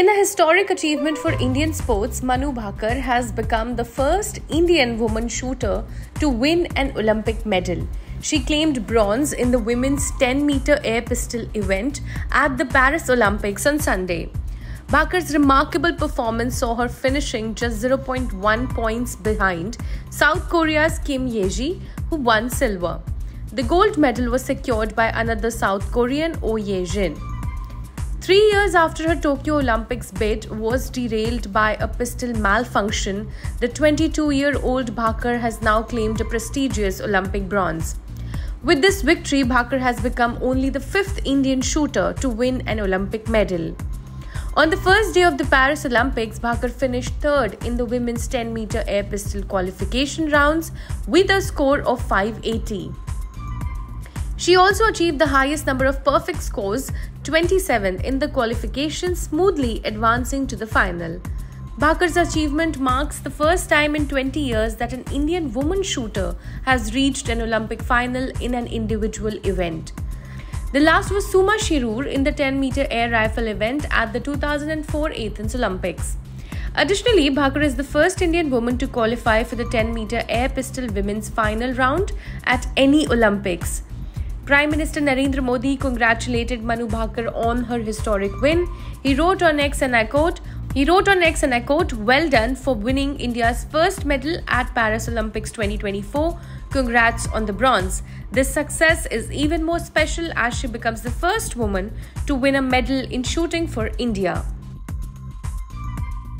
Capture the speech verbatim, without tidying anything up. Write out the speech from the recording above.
In a historic achievement for Indian sports, Manu Bhaker has become the first Indian woman shooter to win an Olympic medal. She claimed bronze in the women's ten meter air pistol event at the Paris Olympics on Sunday. Bhaker's remarkable performance saw her finishing just zero point one points behind South Korea's Kim Yeji, who won silver. The gold medal was secured by another South Korean, Oh Ye Jin. Three years after her Tokyo Olympics bid was derailed by a pistol malfunction, the twenty-two-year-old Bhaker has now claimed a prestigious Olympic bronze. With this victory, Bhaker has become only the fifth Indian shooter to win an Olympic medal. On the first day of the Paris Olympics, Bhaker finished third in the women's ten meter air pistol qualification rounds with a score of five eighty. She also achieved the highest number of perfect scores, twenty-seven, in the qualification, smoothly advancing to the final. Bhaker's achievement marks the first time in twenty years that an Indian woman shooter has reached an Olympic final in an individual event. The last was Suma Shirur in the ten meter air rifle event at the two thousand four Athens Olympics. Additionally, Bhaker is the first Indian woman to qualify for the ten meter air pistol women's final round at any Olympics. Prime Minister Narendra Modi congratulated Manu Bhaker on her historic win. He wrote on X and I quote, He wrote on X and I quote, "Well done for winning India's first medal at Paris Olympics twenty twenty-four. Congrats on the bronze. This success is even more special as she becomes the first woman to win a medal in shooting for India."